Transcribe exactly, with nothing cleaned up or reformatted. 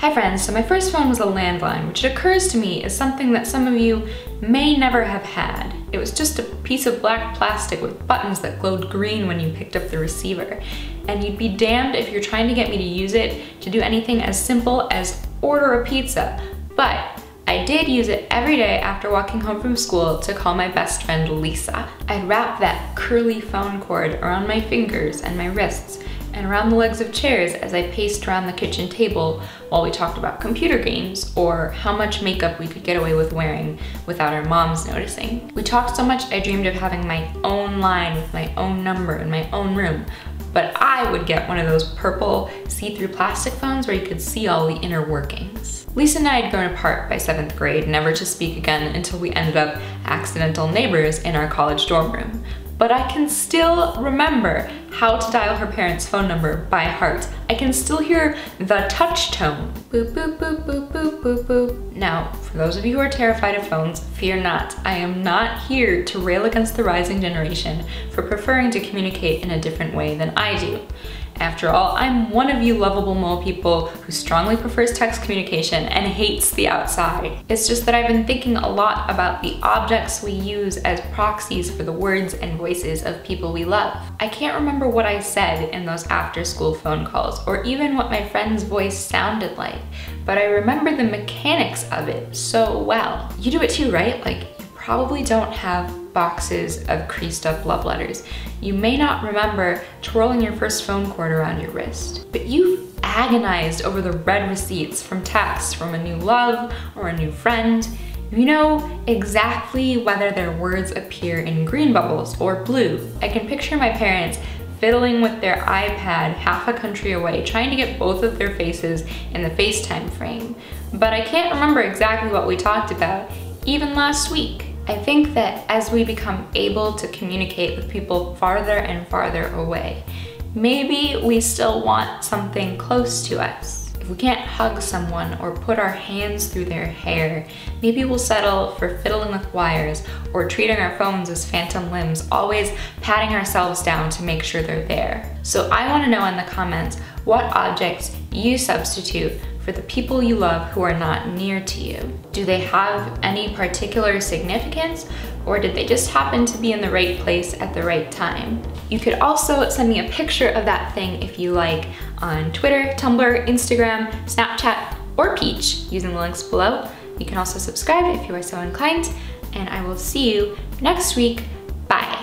Hi friends, so my first phone was a landline, which it occurs to me is something that some of you may never have had. It was just a piece of black plastic with buttons that glowed green when you picked up the receiver. And you'd be damned if you're trying to get me to use it to do anything as simple as order a pizza. But I did use it every day after walking home from school to call my best friend Lisa. I'd wrap that curly phone cord around my fingers and my wrists and around the legs of chairs as I paced around the kitchen table while we talked about computer games or how much makeup we could get away with wearing without our moms noticing. We talked so much I dreamed of having my own line with my own number in my own room, but I would get one of those purple see-through plastic phones where you could see all the inner workings. Lisa and I had grown apart by seventh grade, never to speak again until we ended up accidental neighbors in our college dorm room. But I can still remember how to dial her parents' phone number by heart. I can still hear the touch tone. Boop, boop, boop, boop, boop, boop, boop. Now, for those of you who are terrified of phones, fear not. I am not here to rail against the rising generation for preferring to communicate in a different way than I do. After all, I'm one of you lovable mole people who strongly prefers text communication and hates the outside. It's just that I've been thinking a lot about the objects we use as proxies for the words and voices of people we love. I can't remember what I said in those after-school phone calls, or even what my friend's voice sounded like, but I remember the mechanics of it so well. You do it too, right? Like, you probably don't have boxes of creased up love letters. You may not remember twirling your first phone cord around your wrist, but you've agonized over the red receipts from texts from a new love or a new friend. You know exactly whether their words appear in green bubbles or blue. I can picture my parents fiddling with their iPad half a country away, trying to get both of their faces in the FaceTime frame. But I can't remember exactly what we talked about, even last week. I think that as we become able to communicate with people farther and farther away, maybe we still want something close to us. If we can't hug someone or put our hands through their hair, maybe we'll settle for fiddling with wires or treating our phones as phantom limbs, always patting ourselves down to make sure they're there. So I want to know in the comments what objects you substitute for the people you love who are not near to you. Do they have any particular significance, or did they just happen to be in the right place at the right time? You could also send me a picture of that thing if you like on Twitter, Tumblr, Instagram, Snapchat, or Peach using the links below. You can also subscribe if you are so inclined, and I will see you next week. Bye.